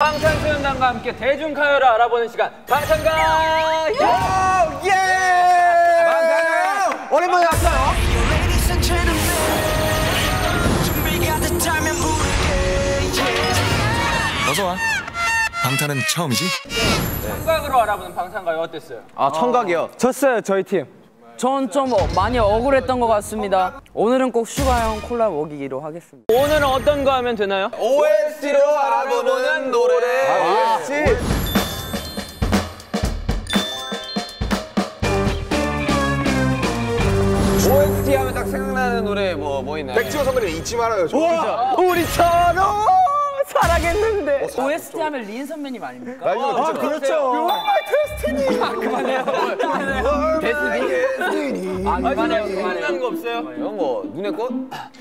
방탄소년단과 함께 대중가요를 알아보는 시간 방탄가! 예! 방탄가! 오랜만에 왔어요. 어서 와. 방탄은 처음이지? 네. 청각으로 알아보는 방탄가요 어땠어요? 아 청각이요? 졌어요 저희 팀. 전 좀 많이 억울했던 것 같습니다. 오늘은 꼭 슈가형 콜라 먹이기로 하겠습니다. 오늘은 어떤 거 하면 되나요? OST로 알아보는 노래. 아, OST. OST 하면 딱 생각나는 노래 뭐 있나요? 백지호 선배님 잊지 말아요. 우와, 우리처럼 사랑했는데. OST 하면 린 선배님 아닙니까? 아 그렇죠. 아, 그만해요. 데스니? 아, 그만해요. 생각난 거 없어요? 이런 거, 눈의 꽃?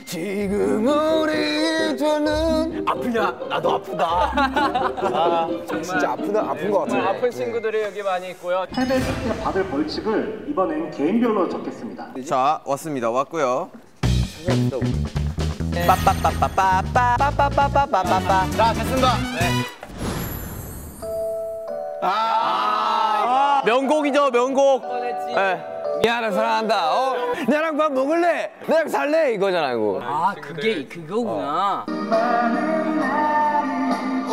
지금 우리 저는 아프냐? 나도 아프다. 아, 진짜 아픈 거 같아요. 아픈 친구들이 여기 많이 있고요. 패배 시에 받을 벌칙을 이번엔 개인별로 적겠습니다. 자, 왔습니다. 왔고요. 빠빠빠빠빠빠빠빠빠빠빠빠. 자, 됐습니다. 명곡이죠, 명곡. 네. 미안해, 사랑한다. 어? 나랑 밥 먹을래? 나랑 살래? 이거잖아, 이거. 아, 그게 그거구나.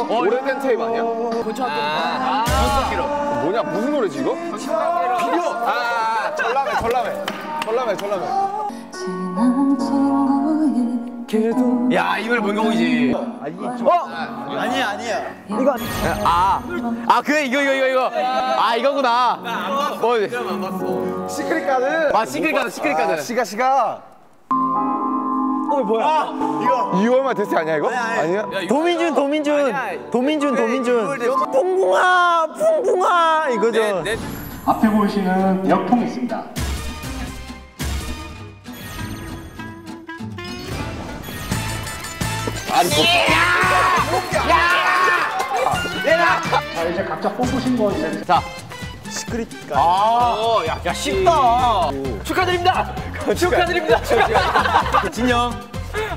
오래된 테이프 아니야? 고창기로. 고창기로. 뭐냐, 무슨 노래지 이거? 비교. 아, 전람회. 야, 이 노래 명곡이지. 아니야. 이거 이거. 아, 이거구나. 나 안 봤어. 안 봤어. 시크릿 가든. 아, 시크릿 가든. 시가. 뭐야? 아, 이거. 2월 말 데스 아니야, 이거? 아니야. 도민준. 풍붕아 이거죠. 앞에 보시는 역풍이 있습니다. 자, 이제 각자 뽑으신 거 이제. 자, 시크릿 가든. 아, 야, 쉽다. 축하드립니다. 진영.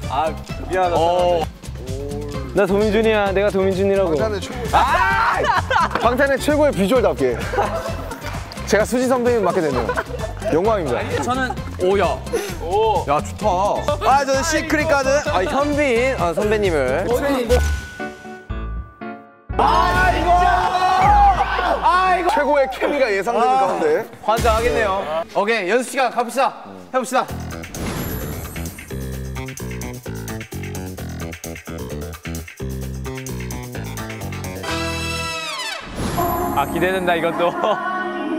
아, 미안하다. 나 도민준이야. 내가 도민준이라고. 방탄의 최고의 비주얼답게. 제가 수진 선배님 맡게 되네요. 영광입니다. 저는 오혁. 오. 야, 좋다. 아, 저는 시크릿 가든. 아, 현빈 선배님을. 아, 이거. 최고의 케미가 예상되는 가운데. 환장하겠네요. 오케이, 연습 시간 가봅시다. 해봅시다. 아, 기대된다, 이것도.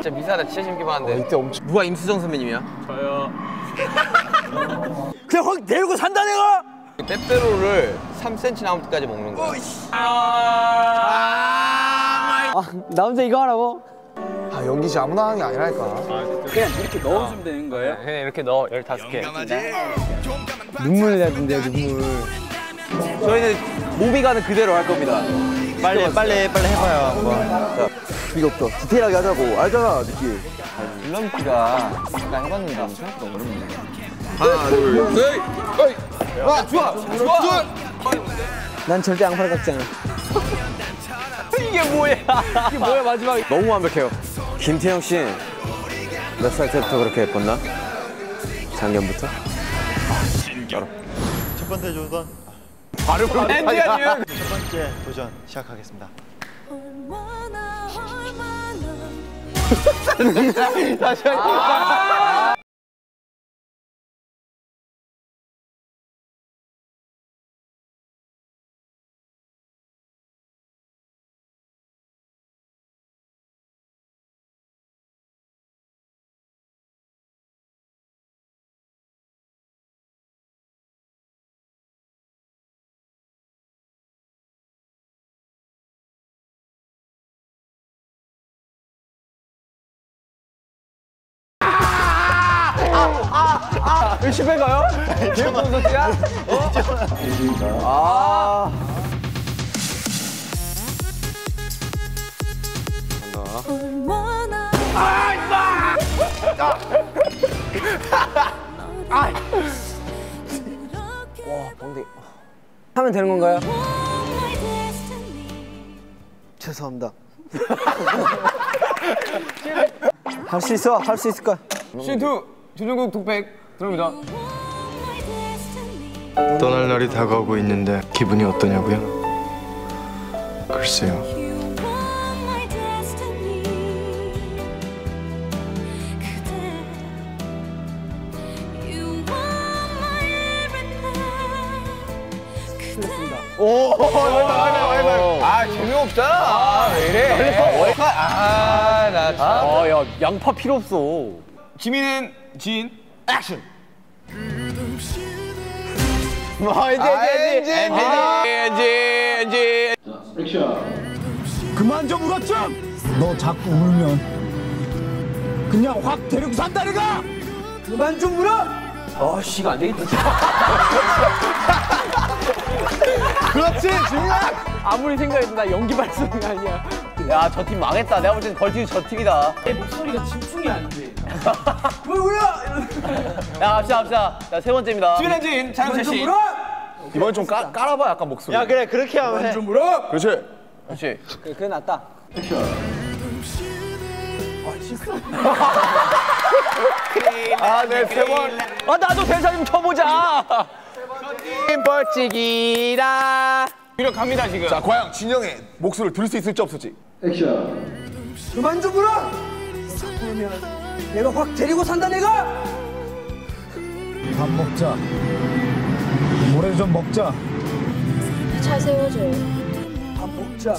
진짜 미사다 진짜 재밌게 봤는데. 이때 엄청. 누가 임수정 선배님이야? 저요. 그냥 확 내리고 산다 내가. 빼빼로를 3cm 남을 때까지 먹는 거야. 나 혼자 이거 하라고? 아, 연기지 아무나 하는 게 아니라니까. 그냥 이렇게 넣어주면 되는 거예요? 그냥 이렇게 넣어. 15개. 눈물 내야 된대요, 눈물. 저희는 모비가는 그대로 할 겁니다. 빨리 해봐요 한번. 이거 없어. 디테일하게 하자고. 알잖아, 느낌. 줄넘기가 잠깐 해봤는데 엄청 어렵네. 하나, 둘, 셋! 어이! 아, 좋아! 난 절대 앙팔 같지 않아. 이게 뭐야, 마지막에. 너무 완벽해요. 김태형 씨, 몇 살 때부터 그렇게 예뻤나? 작년부터? 알아. 첫 번째 도전. 발음을 낸디야, 지금. 첫 번째 도전 시작하겠습니다. 다시 할게요. 왜 집에 가요? 개운한 소리야? 와, 뭔데? 하면 되는 건가요? 죄송합니다. 할 수 있어, 할 수 있을 거야. C2 주중국 독백 들어옵니다. 떠날 날이 다가오고 있는데 기분이 어떠냐고요? 글쎄요. 오, 아, 재미없잖아. 아, 왜 이래? 아, 나 진짜. 아, 야, 양파 필요 없어. 지민은 진, 액션. 와, 이제. 자, 액션. 그만 좀 울어 좀. 너 자꾸 울면 그냥 확 데리고 산다 내가. 그만 좀 울어. 아, 씨, 이거 안 되겠다. 그렇지, 진영! 아무리 생각해도 나 연기 발성이 아니야. 야, 저 팀 망했다. 내가 볼 땐 걸팀이 저 팀이다. 내 목소리가 집중이 안 돼. 왜 울려? 야, 갑시다. 자, 세 번째입니다. 지민진, 장윤철 씨. 이번 좀 깔아봐, 약간 목소리. 야, 그래, 그렇게 하면 해. 좀 물어. 그렇지. 그게 낫다. 아, 네, 세 번. 아, 나도 대사 좀 쳐보자. 팀 벌칙이라 이러 갑니다 지금. 자, 과연 진영의 목소리를 들을 수 있을지 없을지. 액션. 그만 좀 울어. 울면 내가 확 데리고 산다 내가. 밥 먹자. 모래 좀 먹자. 차 세워줘요. 밥 먹자.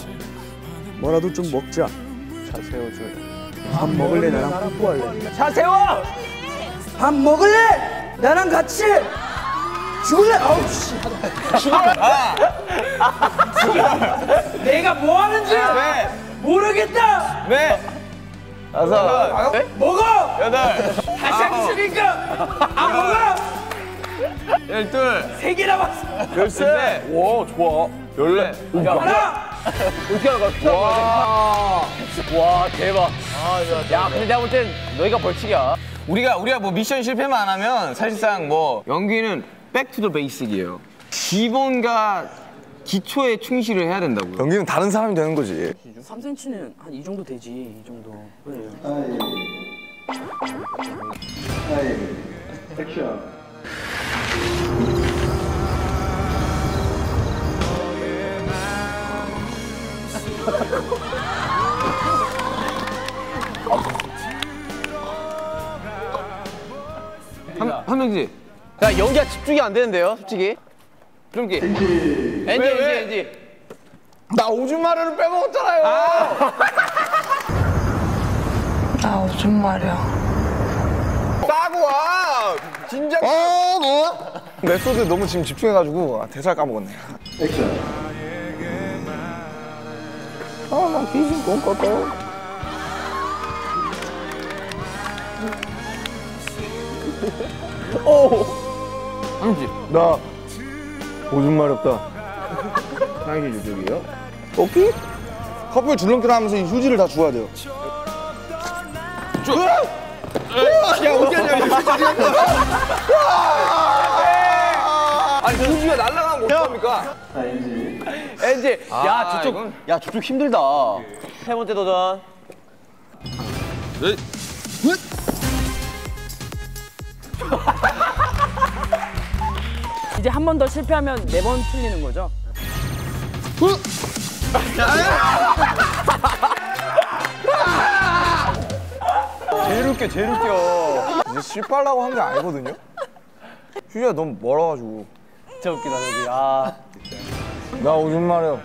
뭐라도 좀 먹자. 차 세워줘요. 밥 먹을래 나랑 뽀할래. 차 세워. 밥 먹을래 나랑 같이. 죽을래! 아우, 씨. 죽어라! 내가 뭐 하는지 왜? 모르겠다! 왜? 다섯. 먹어! 여덟. 다시 안 죽으니까! 안 먹어! 열둘. 세 개나 봤어! 열세. 와, 좋아. 열네. 하나! 어떻게 하는 거야? 와, 대박. 아, 야, 근데 내가 볼 땐 너희가 벌칙이야. 우리가 뭐 미션 실패만 안 하면 사실상 뭐 연기는 백 투 더 베이스이에요. 기본과 기초에 충실을 해야 된다고요. 연기는 다른 사람이 되는 거지. 3cm는 한 이 정도 되지, 이 정도. 그래요. 아이. 액션. 한명지. 야, 연기가 집중이 안 되는데요, 솔직히. 드럼기. 엔지. 나 오줌 마려를 빼먹었잖아요. 나 오줌 마려. 싸고 와. 진작. 너. 메소드 너무 지금 집중해가지고 대사를 까먹었네. 액션. 아, 나 귀신 꿈꿨다. 오. 아니지. 나 오줌 마렵다. 사랑의 유족이에요? 오케이? 커플 줄넘기를 하면서 이 휴지를 다 줘야 돼요. 야, 어떻게 하냐, 휴지 다 아니, 휴지가 날아가면 어떡합니까? 아, 엔지. 야, 저쪽 힘들다. 세 번째 도전. 네. 이제 한 번 더 실패하면 네 번 틀리는 거죠? 제일 웃겨. 이제 실패하려고 한 게 아니거든요? 휴지가 너무 멀어가지고. 진짜 웃기다, 여기. 아. 나 오줌 마려.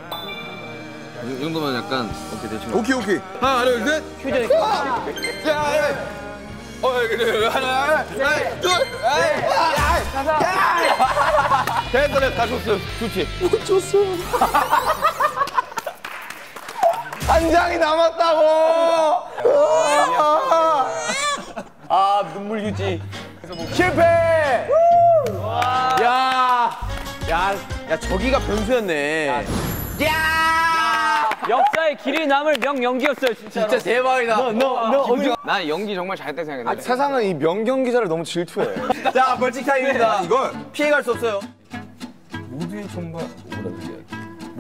이 정도면 약간, 오케이, 대충. 오케이. 하나, 둘, 셋! 휴지. 하나, 둘, 셋! 됐어, 다 줬어. 좋지? 못 줬어. 한 장이 남았다고! 아, 눈물 휴지. 실패! 야, 저기가 변수였네. 역사의 길이 남을 명연기였어요, 진짜로. 진짜 대박이다. 난 연기 정말 잘했다 생각해. 세상은 이 명경기자를 너무 질투해. 자, 벌칙 타임입니다. 이건 피해갈 수 없어요. 모두의 총과 오라비야.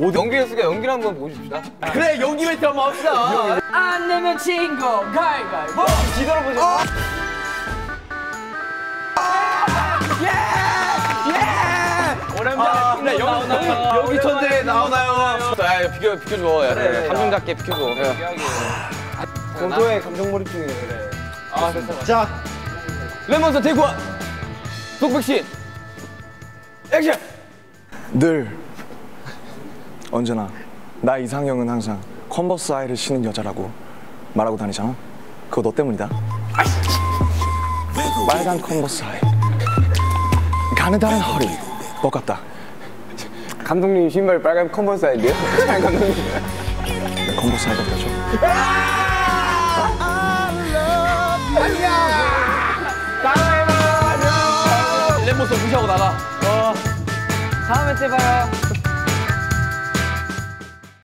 연기했으니까 연기를 한번 보십시다. 그래, 연기 멘트 한번 합시다. 안 내면 친구 가위바위보. 뒤돌아보자. 예! 예! 오랜만에 여기 천재 나오나요? 야, 비켜줘. 야, 감정 잡게 비켜줘. 정도의 감정 몰입 중이네. 그래. 아, 됐어. 자, 레몬스 대구와 독백신 액션! 늘 언제나 나 이상형은 항상 컨버스 하이를 신은 여자라고 말하고 다니잖아. 그거 너 때문이다. 빨간 컨버스 하이, 가느다란 허리, 너 같다. 감독님 신발 빨간 컨버스 하이인데요? 감독님 컨버스 하이 같다죠. 따라해봐. 랩몬스터 무시하고 나가. 다음에 때 봐요.